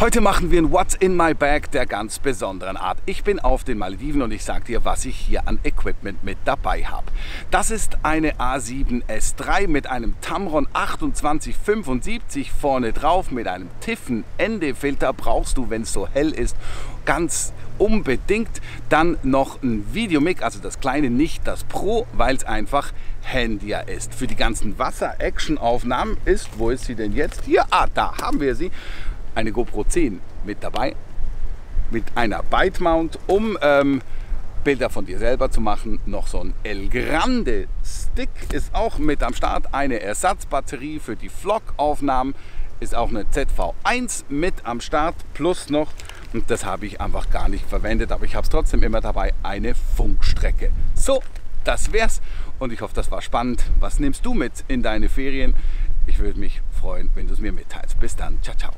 Heute machen wir ein What's in my bag der ganz besonderen Art. Ich bin auf den Malediven und ich sag dir, was ich hier an Equipment mit dabei habe. Das ist eine A7SIII mit einem Tamron 2875 vorne drauf, mit einem Tiffen-ND-Filter. Brauchst du, wenn es so hell ist, ganz unbedingt. Dann noch ein Video-Mic, also das kleine, nicht das Pro, weil es einfach handier ist. Für die ganzen Wasser-Action-Aufnahmen ist, wo ist sie denn jetzt? Hier, da haben wir sie. Eine GoPro 10 mit dabei, mit einer Byte Mount, um Bilder von dir selber zu machen. Noch so ein El Grande Stick ist auch mit am Start. Eine Ersatzbatterie für die Vlog-Aufnahmen ist auch eine ZV-1 mit am Start. Plus noch, und das habe ich einfach gar nicht verwendet, aber ich habe es trotzdem immer dabei, eine Funkstrecke. So, das wär's und ich hoffe, das war spannend. Was nimmst du mit in deine Ferien? Ich würde mich freuen, wenn du es mir mitteilst. Bis dann, ciao, ciao.